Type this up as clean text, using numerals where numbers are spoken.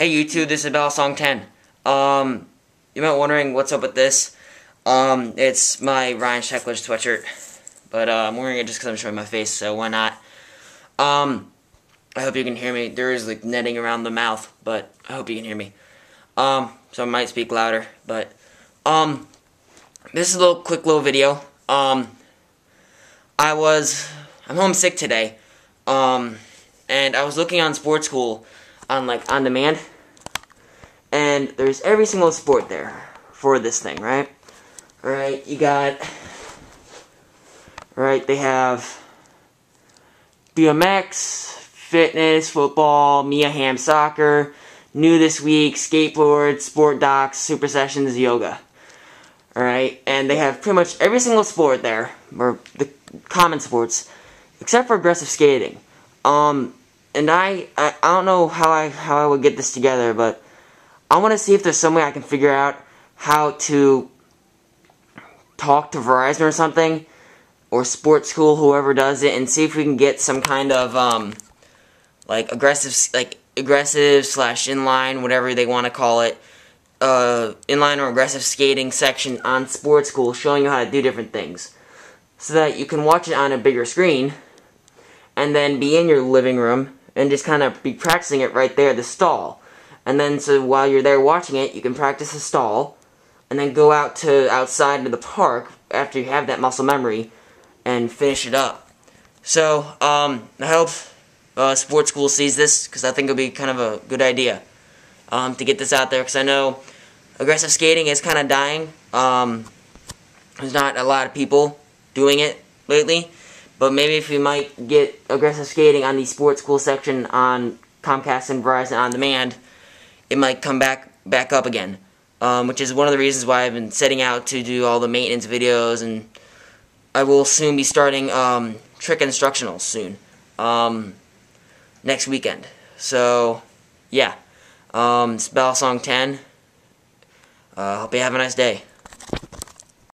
Hey YouTube, this is balisong10. You might be wondering what's up with this. It's my Ryan Sheckler sweatshirt, but I'm wearing it just because I'm showing my face, so why not? I hope you can hear me. There is like netting around the mouth, but I hope you can hear me. So I might speak louder, but this is a quick little video. I'm homesick today, and I was looking on Sportskool on like on demand, and there's every single sport there for this thing, right? Alright, you got, right, they have BMX, fitness, football, Mia Hamm soccer, new this week, skateboard, sport docs, super sessions, yoga. Alright, and they have pretty much every single sport there, or the common sports, except for aggressive skating. And I don't know how I would get this together, but I want to see if there's some way I can figure out how to talk to Verizon or something, or Sportskool, whoever does it, and see if we can get some kind of like aggressive slash inline, whatever they want to call it, inline or aggressive skating section on Sportskool, showing you how to do different things, so that you can watch it on a bigger screen, and then be in your living room and just kind of be practicing it right there, the stall, and then so while you're there watching it, you can practice the stall. And then go out to outside to the park after you have that muscle memory and finish it up. So, I hope Sportskool sees this, because I think it'll be kind of a good idea to get this out there, because I know aggressive skating is kind of dying. There's not a lot of people doing it lately, but maybe if we might get aggressive skating on the Sportskool section on Comcast and Verizon on demand, it might come back up again. Which is one of the reasons why I've been setting out to do all the maintenance videos, and I will soon be starting trick instructionals soon, next weekend. So, yeah, it's balisong10. Hope you have a nice day.